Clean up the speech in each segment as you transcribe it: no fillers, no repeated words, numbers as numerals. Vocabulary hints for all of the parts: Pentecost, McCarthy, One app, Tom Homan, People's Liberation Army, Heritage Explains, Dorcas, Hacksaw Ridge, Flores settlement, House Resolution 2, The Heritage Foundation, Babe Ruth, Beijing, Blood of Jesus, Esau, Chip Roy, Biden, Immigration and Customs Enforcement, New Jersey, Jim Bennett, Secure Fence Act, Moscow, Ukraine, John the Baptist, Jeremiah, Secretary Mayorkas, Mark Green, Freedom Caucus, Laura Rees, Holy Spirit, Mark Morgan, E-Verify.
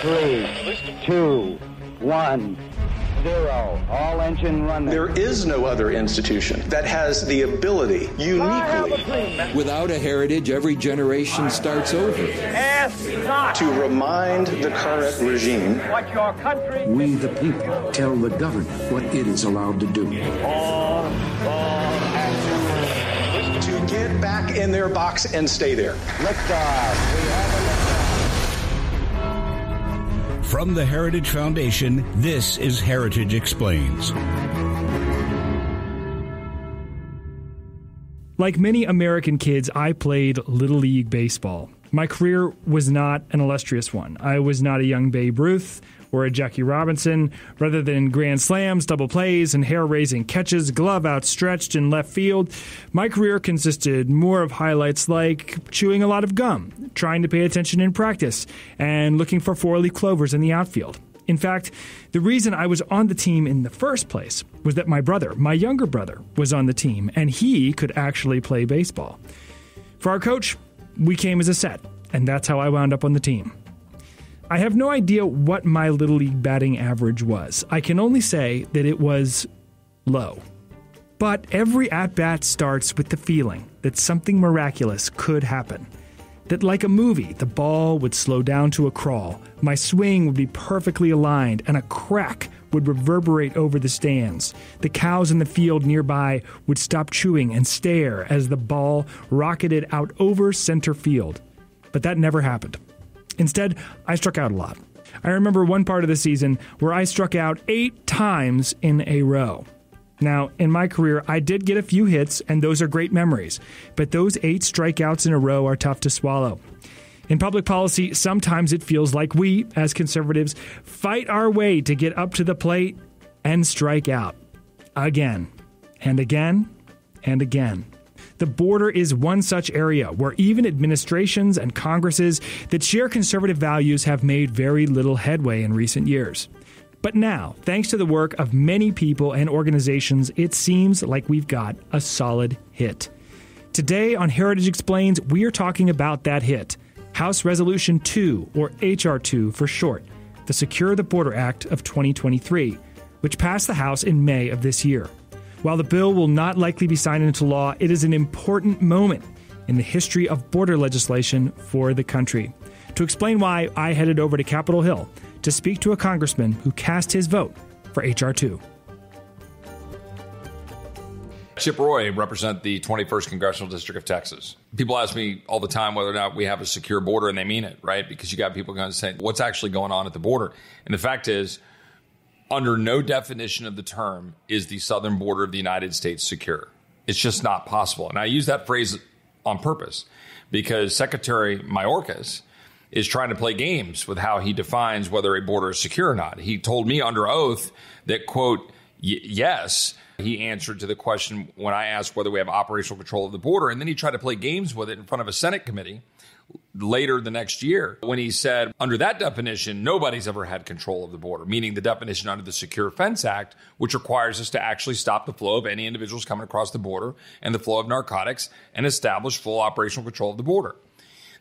3, 2, 1, 0. All engine running. There is no other institution that has the ability uniquely. Without a heritage, every generation starts over. Ask not to remind the current regime what your country. We the people tell the government what it is allowed to do. All to get back in their box and stay there. From the Heritage Foundation, this is Heritage Explains. Like many American kids, I played Little League Baseball. My career was not an illustrious one. I was not a young Babe Ruth or a Jackie Robinson. Rather than grand slams, double plays, and hair-raising catches, glove outstretched in left field, my career consisted more of highlights like chewing a lot of gum, trying to pay attention in practice, and looking for four-leaf clovers in the outfield. In fact, the reason I was on the team in the first place was that my brother, my younger brother, was on the team, and he could actually play baseball. For our coach, we came as a set, and that's how I wound up on the team. I have no idea what my Little League batting average was. I can only say that it was low. But every at-bat starts with the feeling that something miraculous could happen. That like a movie, the ball would slow down to a crawl, my swing would be perfectly aligned, and a crack would reverberate over the stands. The cows in the field nearby would stop chewing and stare as the ball rocketed out over center field. But that never happened. Instead, I struck out a lot. I remember one part of the season where I struck out 8 times in a row. Now, in my career, I did get a few hits, and those are great memories. But those 8 strikeouts in a row are tough to swallow. In public policy, sometimes it feels like we, as conservatives, fight our way to get up to the plate and strike out. Again, and again, and again. The border is one such area where even administrations and Congresses that share conservative values have made very little headway in recent years. But now, thanks to the work of many people and organizations, it seems like we've got a solid hit. Today on Heritage Explains, we're talking about that hit, House Resolution 2, or H.R. 2 for short, the Secure the Border Act of 2023, which passed the House in May of this year. While the bill will not likely be signed into law, it is an important moment in the history of border legislation for the country. To explain why, I headed over to Capitol Hill to speak to a congressman who cast his vote for H.R. 2. Chip Roy, represent the 21st Congressional District of Texas. People ask me all the time whether or not we have a secure border, and they mean it, right? Because you got people going to say, what's actually going on at the border? And the fact is, under no definition of the term is the southern border of the United States secure. It's just not possible. And I use that phrase on purpose because Secretary Mayorkas is trying to play games with how he defines whether a border is secure or not. He told me under oath that, quote, yes, he answered to the question when I asked whether we have operational control of the border. And then he tried to play games with it in front of a Senate committee later the next year when he said, under that definition, nobody's ever had control of the border, meaning the definition under the Secure Fence Act, which requires us to actually stop the flow of any individuals coming across the border and the flow of narcotics and establish full operational control of the border.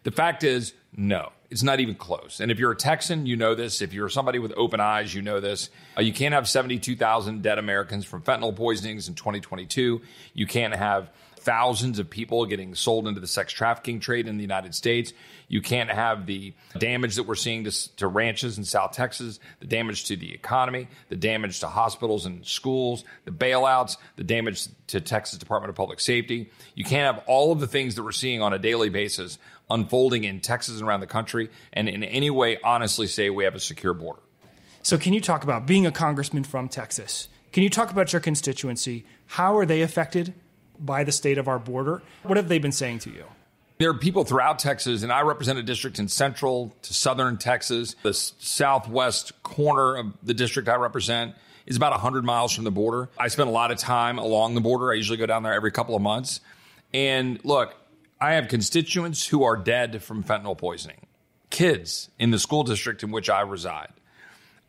The fact is, no, it's not even close. And if you're a Texan, you know this. If you're somebody with open eyes, you know this. You can't have 72,000 dead Americans from fentanyl poisonings in 2022. You can't have thousands of people getting sold into the sex trafficking trade in the United States. You can't have the damage that we're seeing to ranches in South Texas, the damage to the economy, the damage to hospitals and schools, the bailouts, the damage to Texas Department of Public Safety. You can't have all of the things that we're seeing on a daily basis unfolding in Texas and around the country and in any way honestly say we have a secure border. So can you talk about being a congressman from Texas? Can you talk about your constituency? How are they affected by the state of our border? What have they been saying to you? There are people throughout Texas, and I represent a district in central to southern Texas. The southwest corner of the district I represent is about 100 miles from the border. I spend a lot of time along the border. I usually go down there every couple of months. And look, I have constituents who are dead from fentanyl poisoning, kids in the school district in which I reside.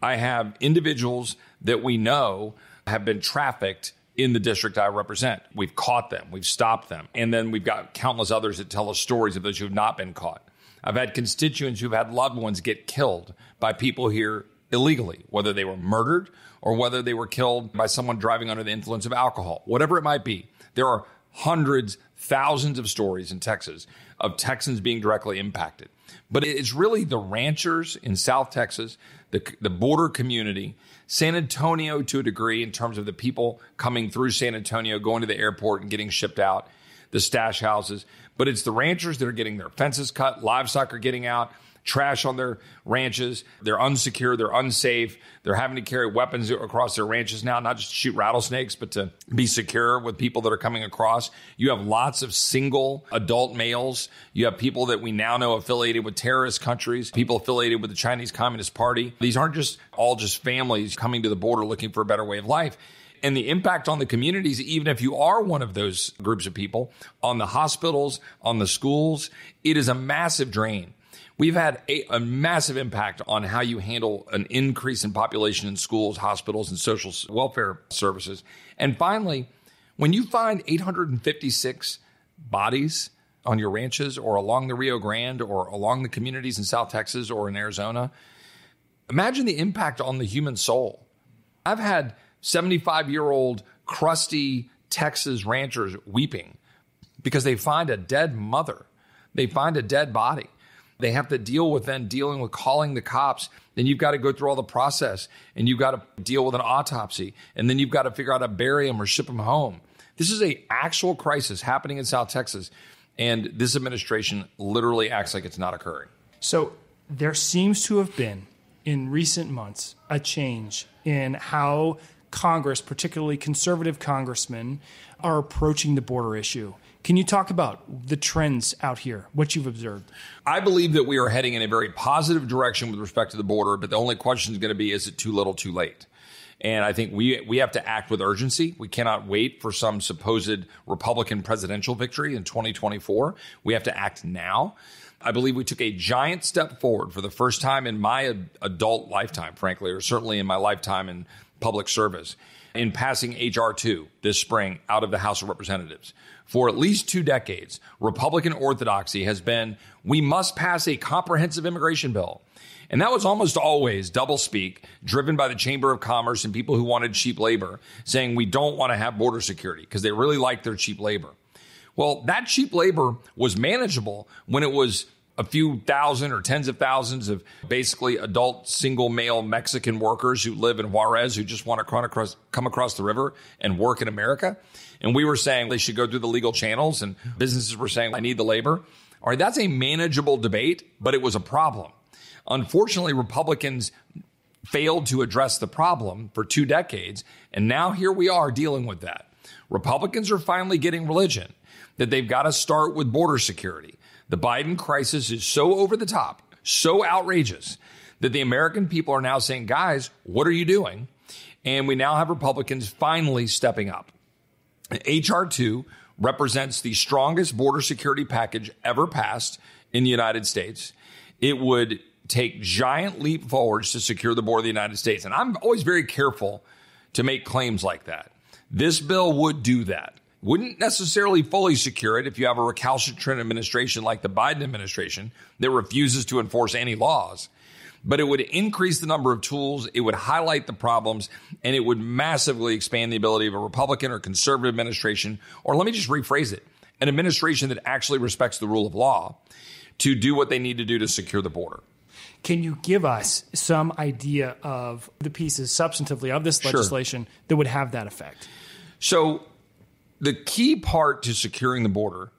I have individuals that we know have been trafficked in the district I represent. We've caught them. We've stopped them. And then we've got countless others that tell us stories of those who have not been caught. I've had constituents who've had loved ones get killed by people here illegally, whether they were murdered or whether they were killed by someone driving under the influence of alcohol, whatever it might be. There are hundreds, thousands of stories in Texas of Texans being directly impacted. But it's really the ranchers in South Texas, the border community, San Antonio to a degree in terms of the people coming through San Antonio, going to the airport and getting shipped out, the stash houses. But it's the ranchers that are getting their fences cut, livestock are getting out, trash on their ranches. They're unsecure. They're unsafe. They're having to carry weapons across their ranches now, not just to shoot rattlesnakes, but to be secure with people that are coming across. You have lots of single adult males. You have people that we now know affiliated with terrorist countries, people affiliated with the Chinese Communist Party. These aren't just all just families coming to the border looking for a better way of life. And the impact on the communities, even if you are one of those groups of people, on the hospitals, on the schools, it is a massive drain. We've had a massive impact on how you handle an increase in population in schools, hospitals, and social welfare services. And finally, when you find 856 bodies on your ranches or along the Rio Grande or along the communities in South Texas or in Arizona, imagine the impact on the human soul. I've had 75-year-old crusty Texas ranchers weeping because they find a dead mother. They find a dead body. They have to deal with calling the cops. Then you've got to go through all the process and you've got to deal with an autopsy. And then you've got to figure out how to bury them or ship them home. This is an actual crisis happening in South Texas. And this administration literally acts like it's not occurring. So there seems to have been, in recent months, a change in how Congress, particularly conservative congressmen, are approaching the border issue. Can you talk about the trends out here, what you've observed? I believe that we are heading in a very positive direction with respect to the border, but the only question is going to be, is it too little, too late? And I think we have to act with urgency. We cannot wait for some supposed Republican presidential victory in 2024. We have to act now. I believe we took a giant step forward for the first time in my adult lifetime, frankly, or certainly in my lifetime in public service, in passing H.R. 2 this spring out of the House of Representatives. For at least 2 decades, Republican orthodoxy has been, we must pass a comprehensive immigration bill. And that was almost always doublespeak, driven by the Chamber of Commerce and people who wanted cheap labor, saying we don't want to have border security because they really like their cheap labor. Well, that cheap labor was manageable when it was a few thousand or tens of thousands of basically adult single male Mexican workers who live in Juarez who just want to come across the river and work in America. And we were saying they should go through the legal channels, and businesses were saying, I need the labor. All right, that's a manageable debate, but it was a problem. Unfortunately, Republicans failed to address the problem for 2 decades, and now here we are dealing with that. Republicans are finally getting religion, that they've got to start with border security. The Biden crisis is so over the top, so outrageous, that the American people are now saying, guys, what are you doing? And we now have Republicans finally stepping up. H.R. 2 represents the strongest border security package ever passed in the United States. It would take giant leap forwards to secure the border of the United States. And I'm always very careful to make claims like that. This bill would do that. Wouldn't necessarily fully secure it if you have a recalcitrant administration like the Biden administration that refuses to enforce any laws. But it would increase the number of tools, it would highlight the problems, and it would massively expand the ability of a Republican or conservative administration, or let me just rephrase it, an administration that actually respects the rule of law, to do what they need to do to secure the border. Can you give us some idea of the pieces substantively of this legislation that would have that effect? So the key part to securing the border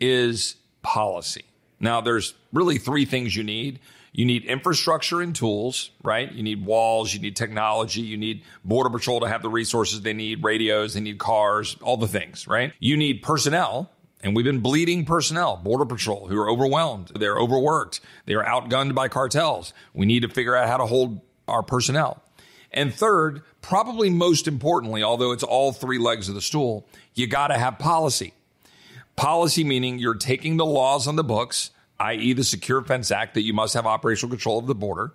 is policy. Now, there's really 3 things you need. You need infrastructure and tools, right? You need walls, you need technology, you need Border Patrol to have the resources they need, radios, they need cars, all the things, right? You need personnel. And we've been bleeding personnel, Border Patrol, who are overwhelmed. They're overworked. They are outgunned by cartels. We need to figure out how to hold our personnel. And third, probably most importantly, although it's all 3 legs of the stool, you got to have policy. Policy meaning you're taking the laws on the books, i.e. the Secure Fence Act, that you must have operational control of the border.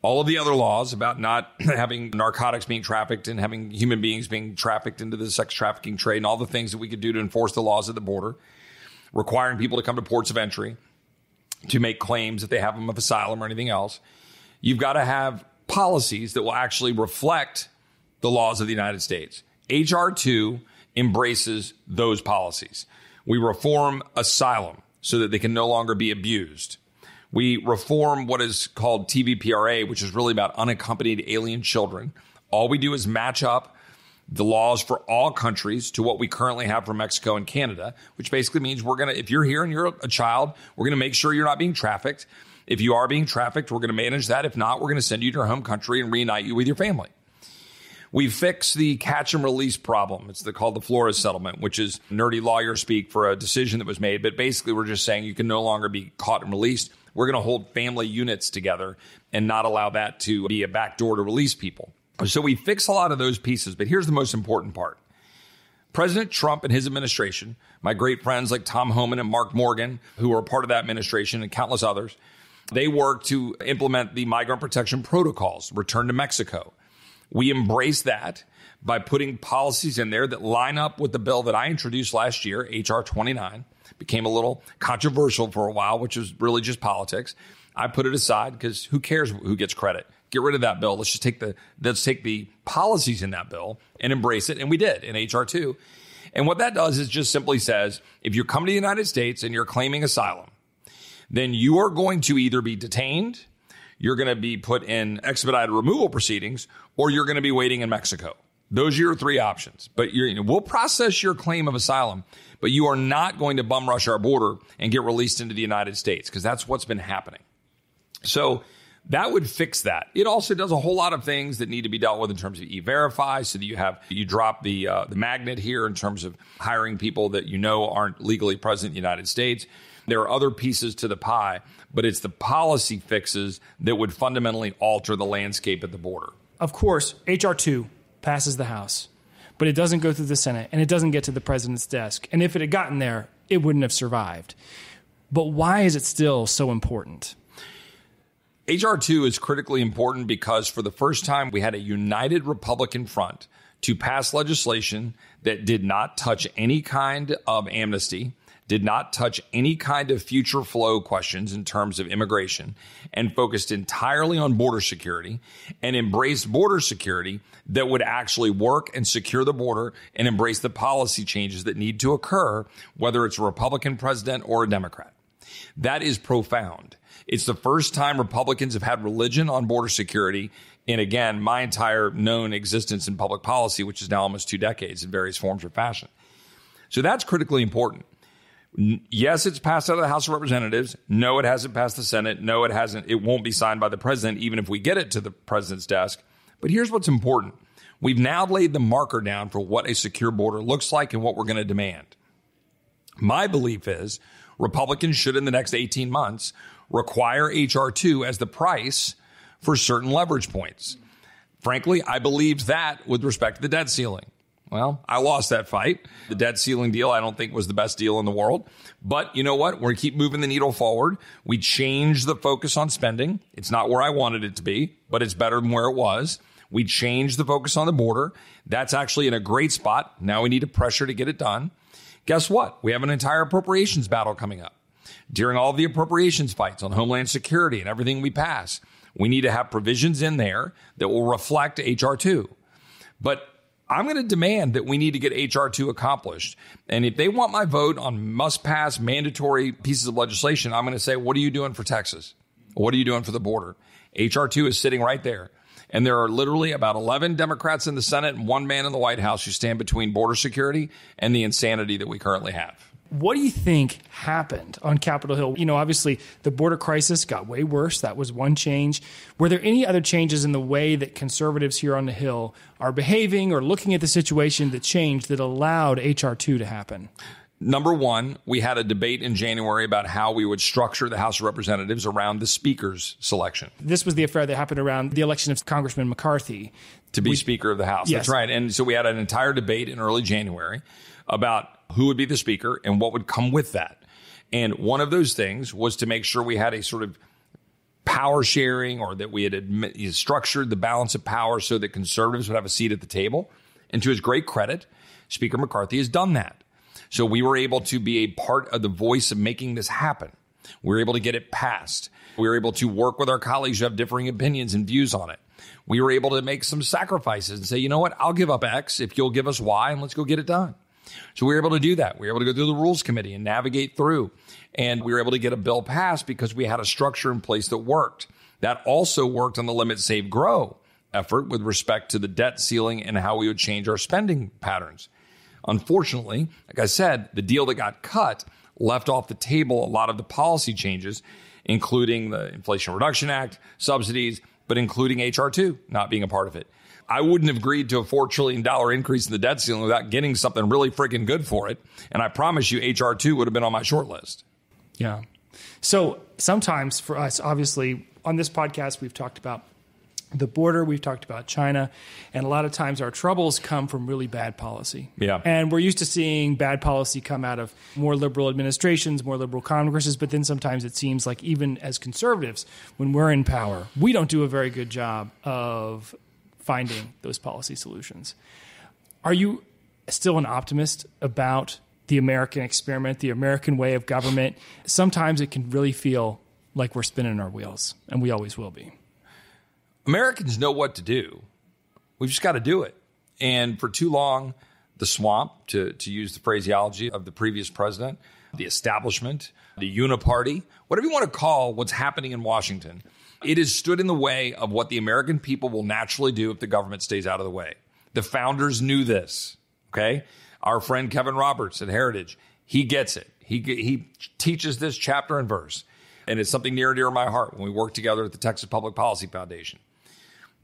All of the other laws about not having narcotics being trafficked and having human beings being trafficked into the sex trafficking trade and all the things that we could do to enforce the laws at the border, requiring people to come to ports of entry, to make claims if they have them of asylum or anything else. You've got to have policies that will actually reflect the laws of the United States. H.R. 2 embraces those policies. We reform asylum so that they can no longer be abused. We reform what is called TVPRA, which is really about unaccompanied alien children. All we do is match up the laws for all countries to what we currently have for Mexico and Canada, which basically means we're going to, if you're here and you're a child, we're going to make sure you're not being trafficked. If you are being trafficked, we're going to manage that. If not, we're going to send you to your home country and reunite you with your family. We fix the catch and release problem. It's called the Flores settlement, which is nerdy lawyer speak for a decision that was made. But basically, we're just saying you can no longer be caught and released. We're going to hold family units together and not allow that to be a backdoor to release people. So we fix a lot of those pieces. But here's the most important part. President Trump and his administration, my great friends like Tom Homan and Mark Morgan, who are part of that administration, and countless others, they work to implement the migrant protection protocols, return to Mexico. We embrace that by putting policies in there that line up with the bill that I introduced last year, H.R. 29, became a little controversial for a while, which was really just politics. I put it aside because who cares who gets credit? Get rid of that bill. Let's just take the policies in that bill and embrace it. And we did in H.R. 2. And what that does is just simply says, if you come to the United States and you're claiming asylum, then you are going to either be detained, you're going to be put in expedited removal proceedings, or you're going to be waiting in Mexico. Those are your three options. But we'll process your claim of asylum, but you are not going to bum rush our border and get released into the United States, because that's what's been happening. So that would fix that. It also does a whole lot of things that need to be dealt with in terms of E-Verify, so that you drop the magnet here in terms of hiring people that aren't legally present in the United States. There are other pieces to the pie, but it's the policy fixes that would fundamentally alter the landscape at the border. Of course, H.R. 2 passes the House, but it doesn't go through the Senate, and it doesn't get to the president's desk. And if it had gotten there, it wouldn't have survived. But why is it still so important? H.R. 2 is critically important because for the first time, we had a united Republican front to pass legislation that did not touch any kind of amnesty, did not touch any kind of future flow questions in terms of immigration, and focused entirely on border security, and embraced border security that would actually work and secure the border and embrace the policy changes that need to occur, whether it's a Republican president or a Democrat. That is profound. It's the first time Republicans have had religion on border security in, again, my entire known existence in public policy, which is now almost 2 decades in various forms or fashion. So that's critically important. Yes, it's passed out of the House of Representatives. No, it hasn't passed the Senate. No, it hasn't. It won't be signed by the president, even if we get it to the president's desk. But here's what's important. We've now laid the marker down for what a secure border looks like and what we're going to demand. My belief is Republicans should, in the next 18 months, require H.R. 2 as the price for certain leverage points. Frankly, I believed that with respect to the debt ceiling. Well, I lost that fight. The debt ceiling deal, I don't think, was the best deal in the world. But you know what? We're going to keep moving the needle forward. We changed the focus on spending. It's not where I wanted it to be, but it's better than where it was. We changed the focus on the border. That's actually in a great spot. Now we need to pressure to get it done. Guess what? We have an entire appropriations battle coming up. During all the appropriations fights on Homeland Security and everything we pass, we need to have provisions in there that will reflect H.R. 2. But I'm going to demand that we need to get H.R. 2 accomplished. And if they want my vote on must-pass mandatory pieces of legislation, I'm going to say, what are you doing for Texas? What are you doing for the border? H.R. 2 is sitting right there. And there are literally about 11 Democrats in the Senate and one man in the White House who stand between border security and the insanity that we currently have. What do you think happened on Capitol Hill? Obviously, the border crisis got way worse. That was one change. Were there any other changes in the way that conservatives here on the Hill are behaving or looking at the situation that changed that allowed H.R. 2 to happen? Number one, we had a debate in January about how we would structure the House of Representatives around the speaker's selection. This was the affair that happened around the election of Congressman McCarthy. To be Speaker of the House. Yes. That's right. And so we had an entire debate in early January about who would be the speaker and what would come with that. And one of those things was to make sure we had a sort of power sharing, or that we had structured the balance of power so that conservatives would have a seat at the table. And to his great credit, Speaker McCarthy has done that. So we were able to be a part of the voice of making this happen. We were able to get it passed. We were able to work with our colleagues who have differing opinions and views on it. We were able to make some sacrifices and say, you know what, I'll give up X if you'll give us Y, and let's go get it done. So we were able to do that. We were able to go through the Rules Committee and navigate through. And we were able to get a bill passed because we had a structure in place that worked. That also worked on the Limit, Save, Grow effort with respect to the debt ceiling and how we would change our spending patterns. Unfortunately, like I said, the deal that got cut left off the table a lot of the policy changes, including the Inflation Reduction Act, subsidies, but including H.R. 2 not being a part of it. I wouldn't have agreed to a $4 trillion increase in the debt ceiling without getting something really freaking good for it. And I promise you, H.R. 2 would have been on my short list. Yeah. So sometimes for us, obviously, on this podcast, we've talked about the border, we've talked about China, and a lot of times our troubles come from really bad policy. Yeah. And we're used to seeing bad policy come out of more liberal administrations, more liberal Congresses, but then sometimes it seems like even as conservatives, when we're in power, we don't do a very good job of finding those policy solutions. Are you still an optimist about the American experiment, the American way of government? Sometimes it can really feel like we're spinning our wheels, and we always will be. Americans know what to do. We've just got to do it. And for too long, the swamp, to use the phraseology of the previous president, the establishment, the uniparty, whatever you want to call what's happening in Washington, it has stood in the way of what the American people will naturally do if the government stays out of the way. The founders knew this, okay? Our friend Kevin Roberts at Heritage, he gets it. He teaches this chapter and verse, and it's something near and dear to my heart when we worked together at the Texas Public Policy Foundation.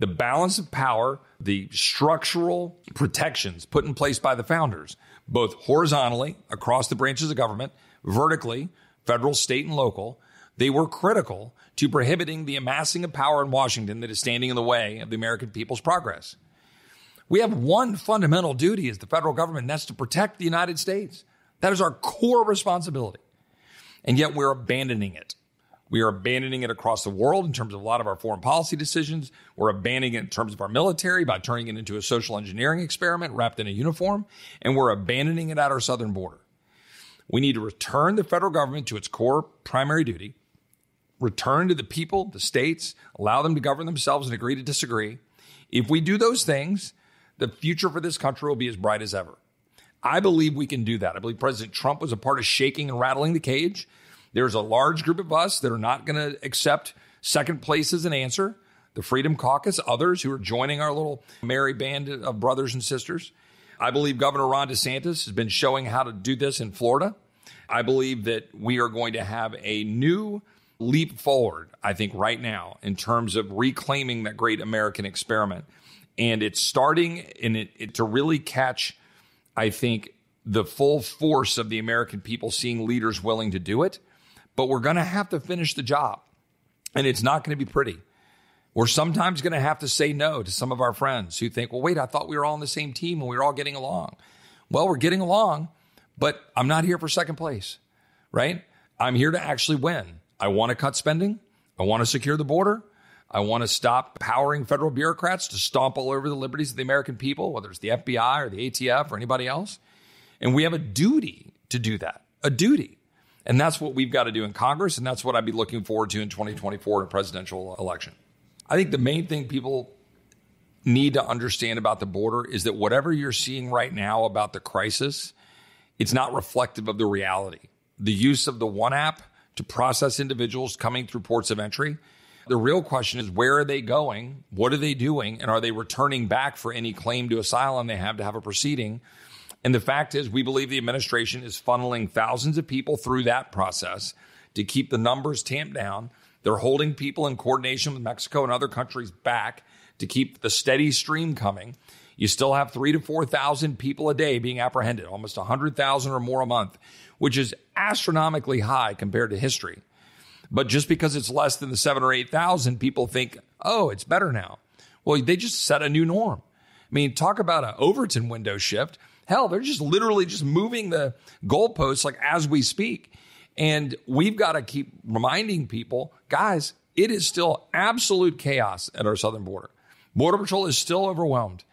The balance of power, the structural protections put in place by the founders, both horizontally across the branches of government, vertically, federal, state, and local, they were critical to prohibiting the amassing of power in Washington that is standing in the way of the American people's progress. We have one fundamental duty as the federal government, and that's to protect the United States. That is our core responsibility. And yet we're abandoning it. We are abandoning it across the world in terms of a lot of our foreign policy decisions. We're abandoning it in terms of our military by turning it into a social engineering experiment wrapped in a uniform. And we're abandoning it at our southern border. We need to return the federal government to its core primary duty, return to the people, the states, allow them to govern themselves and agree to disagree. If we do those things, the future for this country will be as bright as ever. I believe we can do that. I believe President Trump was a part of shaking and rattling the cage. There's a large group of us that are not going to accept second place as an answer. The Freedom Caucus, others who are joining our little merry band of brothers and sisters. I believe Governor Ron DeSantis has been showing how to do this in Florida. I believe that we are going to have a new leap forward, I think, right now in terms of reclaiming that great American experiment. And it's starting in it to really catch, I think, the full force of the American people seeing leaders willing to do it. But we're going to have to finish the job, and it's not going to be pretty. We're sometimes going to have to say no to some of our friends who think, well, wait, I thought we were all on the same team and we were all getting along. Well, we're getting along, but I'm not here for second place, right? I'm here to actually win. I want to cut spending. I want to secure the border. I want to stop powering federal bureaucrats to stomp all over the liberties of the American people, whether it's the FBI or the ATF or anybody else. And we have a duty to do that, a duty. And that's what we've got to do in Congress, and that's what I'd be looking forward to in 2024 in a presidential election. I think the main thing people need to understand about the border is that whatever you're seeing right now about the crisis, it's not reflective of the reality. The use of the One app to process individuals coming through ports of entry, the real question is where are they going, what are they doing, and are they returning back for any claim to asylum they have to have a proceeding? And the fact is, we believe the administration is funneling thousands of people through that process to keep the numbers tamped down. They're holding people in coordination with Mexico and other countries back to keep the steady stream coming. You still have 3,000 to 4,000 people a day being apprehended, almost 100,000 or more a month, which is astronomically high compared to history. But just because it's less than the 7,000 or 8,000, people think, oh, it's better now. Well, they just set a new norm. I mean, talk about an Overton window shift. Hell, they're just literally just moving the goalposts like as we speak. And we've got to keep reminding people, guys, it is still absolute chaos at our southern border. Border Patrol is still overwhelmed.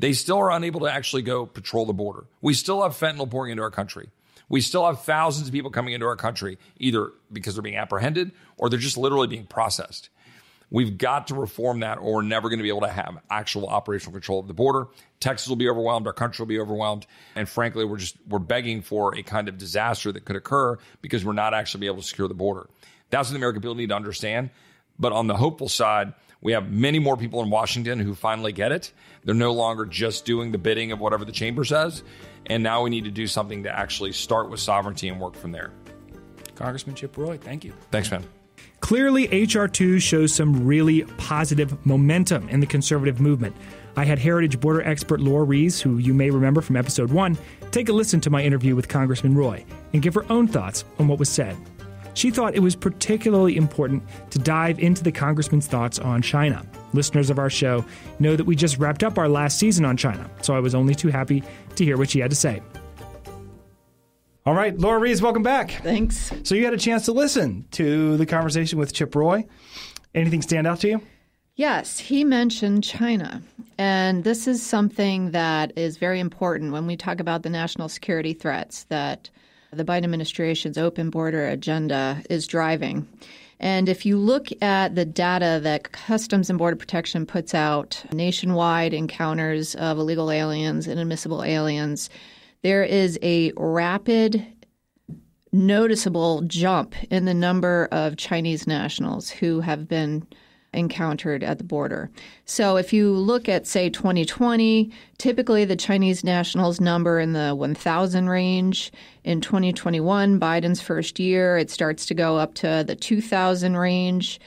They still are unable to actually go patrol the border. We still have fentanyl pouring into our country. We still have thousands of people coming into our country, either because they're being apprehended or they're just literally being processed. We've got to reform that, or we're never going to be able to have actual operational control of the border. Texas will be overwhelmed. Our country will be overwhelmed. And frankly, we're begging for a kind of disaster that could occur because we're not actually be able to secure the border. That's what the American people need to understand. But on the hopeful side, we have many more people in Washington who finally get it. They're no longer just doing the bidding of whatever the chamber says. And now we need to do something to actually start with sovereignty and work from there. Congressman Chip Roy, thank you. Thanks, man. Clearly, H.R. 2 shows some really positive momentum in the conservative movement. I had Heritage border expert Laura Rees, who you may remember from episode 1, take a listen to my interview with Congressman Roy and give her own thoughts on what was said. She thought it was particularly important to dive into the congressman's thoughts on China. Listeners of our show know that we just wrapped up our last season on China, so I was only too happy to hear what she had to say. All right, Laura Rees, welcome back. Thanks. So you had a chance to listen to the conversation with Chip Roy. Anything stand out to you? Yes, he mentioned China. And this is something that is very important when we talk about the national security threats that the Biden administration's open border agenda is driving. And if you look at the data that Customs and Border Protection puts out, nationwide encounters of illegal aliens and inadmissible aliens, there is a rapid, noticeable jump in the number of Chinese nationals who have been encountered at the border. So if you look at, say, 2020, typically the Chinese nationals number in the 1,000 range. In 2021, Biden's first year, it starts to go up to the 2,000 range.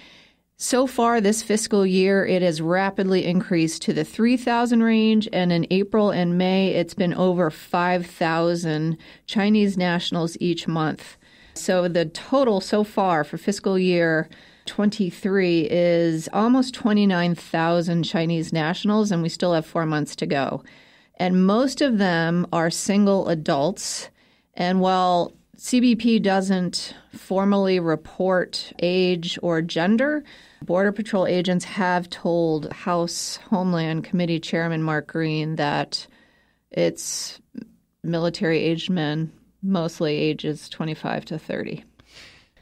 So far this fiscal year, it has rapidly increased to the 3,000 range, and in April and May, it's been over 5,000 Chinese nationals each month. So the total so far for fiscal year 23 is almost 29,000 Chinese nationals, and we still have 4 months to go. And most of them are single adults. And while CBP doesn't formally report age or gender, Border Patrol agents have told House Homeland Committee Chairman Mark Green that it's military-aged men, mostly ages 25 to 30.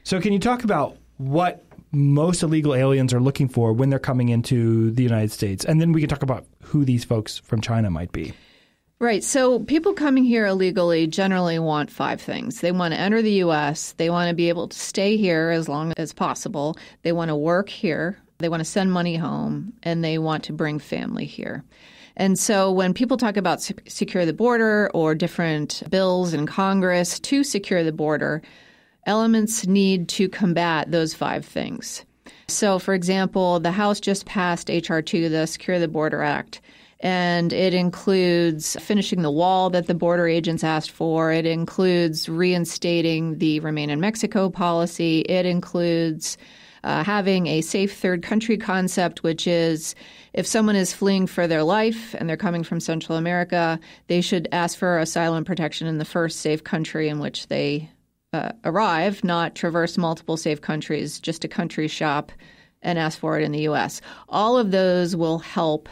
So can you talk about what most illegal aliens are looking for when they're coming into the United States? And then we can talk about who these folks from China might be. Right. So people coming here illegally generally want five things. They want to enter the U.S. They want to be able to stay here as long as possible. They want to work here. They want to send money home. And they want to bring family here. And so when people talk about secure the border or different bills in Congress to secure the border, elements need to combat those five things. So, for example, the House just passed H.R. 2, the Secure the Border Act, and it includes finishing the wall that the border agents asked for. It includes reinstating the Remain in Mexico policy. It includes having a safe third country concept, which is if someone is fleeing for their life and they're coming from Central America, they should ask for asylum protection in the first safe country in which they arrive, not traverse multiple safe countries, just a country shop and ask for it in the U.S. All of those will help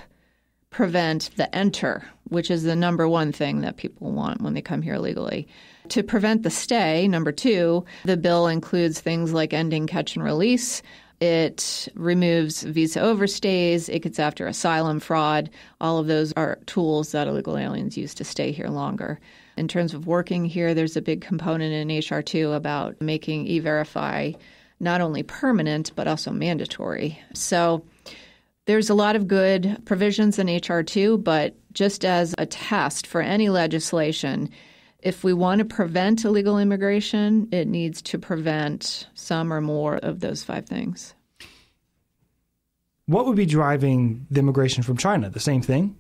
prevent the enter, which is the number one thing that people want when they come here illegally. To prevent the stay, number two, the bill includes things like ending catch and release. It removes visa overstays. It gets after asylum fraud. All of those are tools that illegal aliens use to stay here longer. In terms of working here, there's a big component in H.R. 2 about making E-Verify not only permanent but also mandatory. So there's a lot of good provisions in H.R. 2, but just as a test for any legislation, if we want to prevent illegal immigration, it needs to prevent some or more of those five things. What would be driving the immigration from China? The same thing?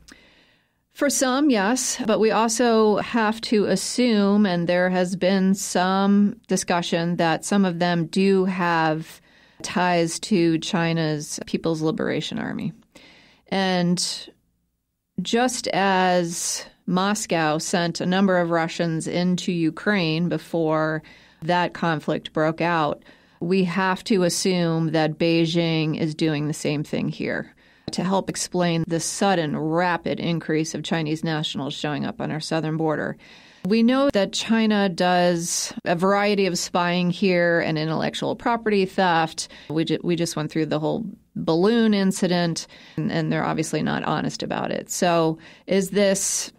For some, yes, but we also have to assume, and there has been some discussion, that some of them do have ties to China's People's Liberation Army. And just as Moscow sent a number of Russians into Ukraine before that conflict broke out, we have to assume that Beijing is doing the same thing here. To help explain the sudden, rapid increase of Chinese nationals showing up on our southern border, We know that China does a variety of spying here and intellectual property theft. We just went through the whole balloon incident, and they're obviously not honest about it. So is this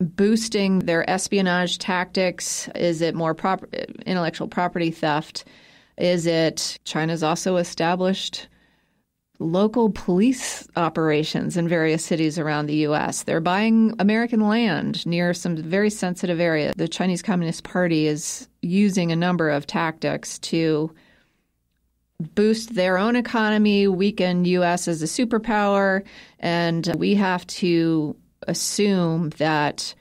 boosting their espionage tactics? Is it more intellectual property theft? Is it China's also established local police operations in various cities around the U.S.? They're buying American land near some very sensitive area. The Chinese Communist Party is using a number of tactics to boost their own economy, weaken U.S. as a superpower, and we have to assume that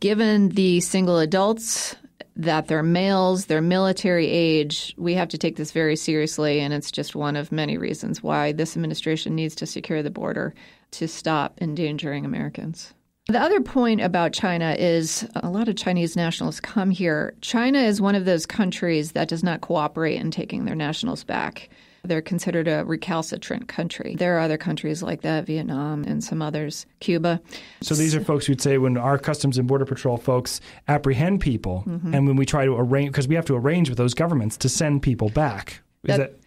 given the single adults, that they're males, they're military age, we have to take this very seriously, and it's just one of many reasons why this administration needs to secure the border to stop endangering Americans. The other point about China is a lot of Chinese nationals come here. China is one of those countries that does not cooperate in taking their nationals back. They're considered a recalcitrant country. There are other countries like that, Vietnam and some others, Cuba. So these are folks who'd say when our Customs and Border Patrol folks apprehend people, mm-hmm. and when we try to arrange, because we have to arrange with those governments to send people back.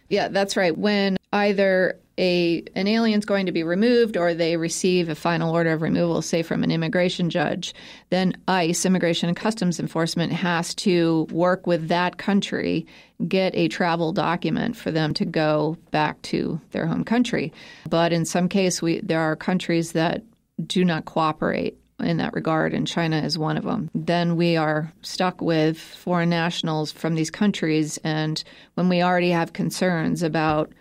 Yeah, that's right. When either an alien's going to be removed or they receive a final order of removal, say from an immigration judge, then ICE, Immigration and Customs Enforcement, has to work with that country, get a travel document for them to go back to their home country. But in some case, there are countries that do not cooperate in that regard, and China is one of them. Then we are stuck with foreign nationals from these countries, and when we already have concerns about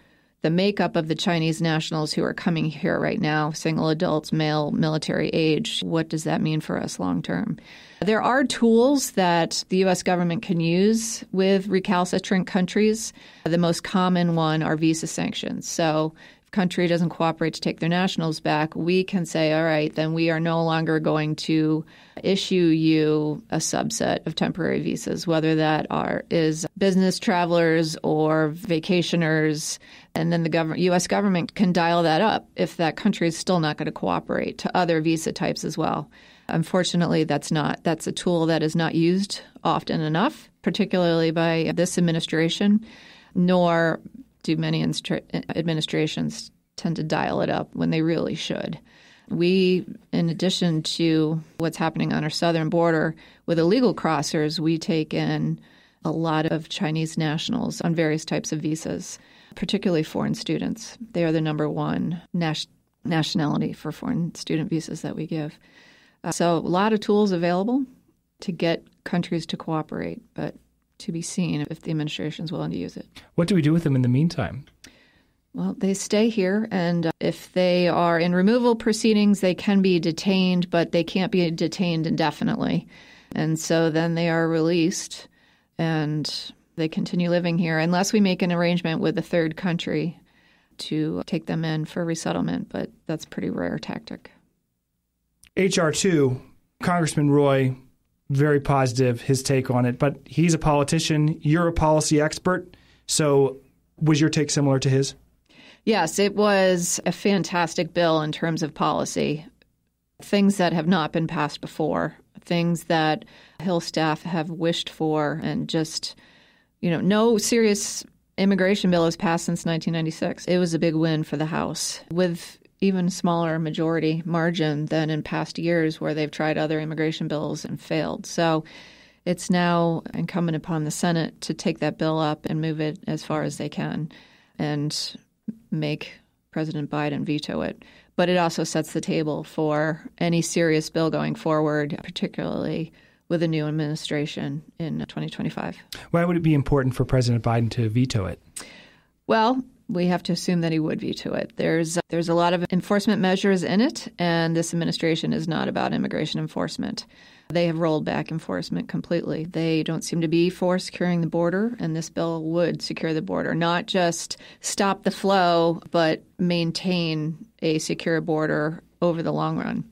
the makeup of the Chinese nationals who are coming here right now, single adults, male, military age, what does that mean for us long term? There are tools that the U.S. government can use with recalcitrant countries. The most common one are visa sanctions. So if a country doesn't cooperate to take their nationals back, we can say, all right, then we are no longer going to issue you a subset of temporary visas, whether that is business travelers or vacationers. And then the U.S. government can dial that up if that country is still not going to cooperate to other visa types as well. Unfortunately, that's a tool that is not used often enough, particularly by this administration, nor do many administrations tend to dial it up when they really should. We, in addition to what's happening on our southern border with illegal crossers, we take in a lot of Chinese nationals on various types of visas, particularly foreign students. They are the number one nationality for foreign student visas that we give. So a lot of tools available to get countries to cooperate, but to be seen if the administration is willing to use it. What do we do with them in the meantime? Well, they stay here, and if they are in removal proceedings, they can be detained, but they can't be detained indefinitely. And so then they are released, and they continue living here unless we make an arrangement with a third country to take them in for resettlement, but that's a pretty rare tactic. H.R. 2, Congressman Roy, very positive, his take on it, but he's a politician. You're a policy expert, so was your take similar to his? Yes, it was a fantastic bill in terms of policy. Things that have not been passed before, things that Hill staff have wished for, and just no serious immigration bill has passed since 1996. It was a big win for the House with even smaller majority margin than in past years where they've tried other immigration bills and failed. So it's now incumbent upon the Senate to take that bill up and move it as far as they can and make President Biden veto it. But it also sets the table for any serious bill going forward, particularly with a new administration in 2025. Why would it be important for President Biden to veto it? Well, we have to assume that he would veto it. There's a lot of enforcement measures in it, and this administration is not about immigration enforcement. They have rolled back enforcement completely. They don't seem to be for securing the border, and this bill would secure the border, not just stop the flow, but maintain a secure border over the long run.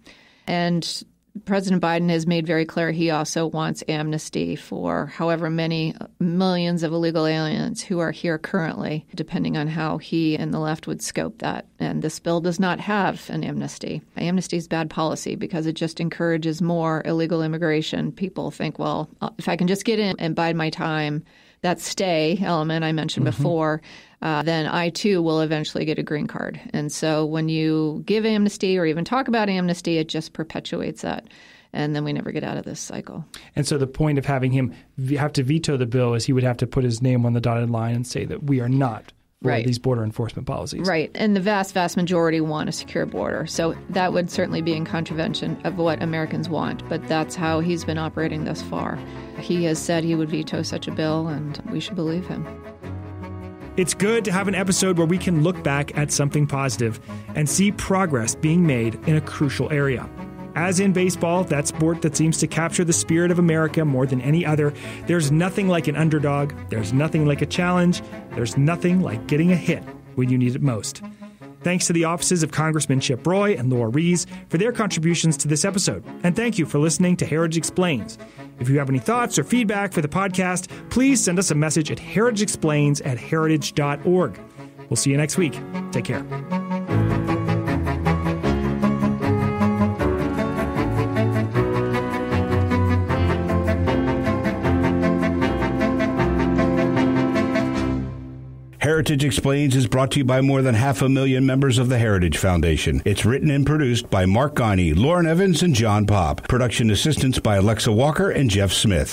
And President Biden has made very clear he also wants amnesty for however many millions of illegal aliens who are here currently, depending on how he and the left would scope that. And this bill does not have an amnesty. Amnesty is bad policy because it just encourages more illegal immigration. People think, well, if I can just get in and bide my time, that stay element I mentioned before, then I, too, will eventually get a green card. And so when you give amnesty or even talk about amnesty, it just perpetuates that. And then we never get out of this cycle. And so the point of having him have to veto the bill is he would have to put his name on the dotted line and say that we are not for these border enforcement policies. Right. And the vast, vast majority want a secure border. So that would certainly be in contravention of what Americans want. But that's how he's been operating thus far. He has said he would veto such a bill, and we should believe him. It's good to have an episode where we can look back at something positive and see progress being made in a crucial area. As in baseball, that sport that seems to capture the spirit of America more than any other, there's nothing like an underdog, there's nothing like a challenge, there's nothing like getting a hit when you need it most. Thanks to the offices of Congressman Chip Roy and Laura Rees for their contributions to this episode. And thank you for listening to Heritage Explains. If you have any thoughts or feedback for the podcast, please send us a message at heritageexplains@heritage.org. We'll see you next week. Take care. Heritage Explains is brought to you by more than 500,000 members of the Heritage Foundation. It's written and produced by Mark Gonne, Lauren Evans, and John Pop. Production assistance by Alexa Walker and Jeff Smith.